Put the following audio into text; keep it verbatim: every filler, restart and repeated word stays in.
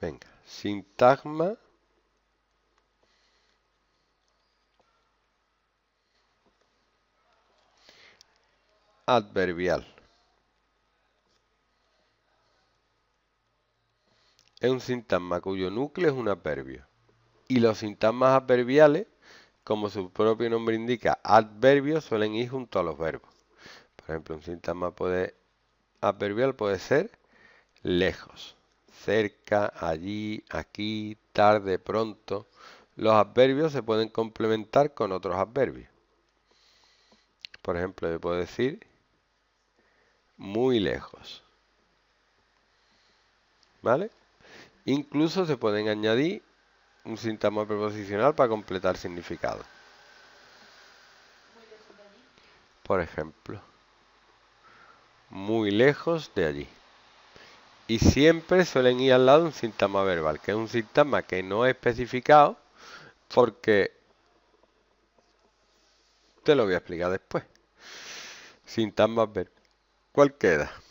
Venga, sintagma adverbial. Es un sintagma cuyo núcleo es un adverbio. Y los sintagmas adverbiales, como su propio nombre indica, adverbios, suelen ir junto a los verbos. Por ejemplo, un sintagma puede, adverbial puede ser lejos, cerca, allí, aquí, tarde, pronto. Los adverbios se pueden complementar con otros adverbios. Por ejemplo, yo puedo decir muy lejos. ¿Vale? Incluso se pueden añadir un sintagma preposicional para completar significado. Por ejemplo, muy lejos de allí. Y siempre suelen ir al lado un sintagma verbal, que es un sintagma que no es especificado, porque te lo voy a explicar después. Sintagma verbal. ¿Cuál queda?